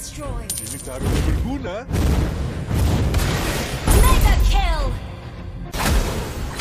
destroyed.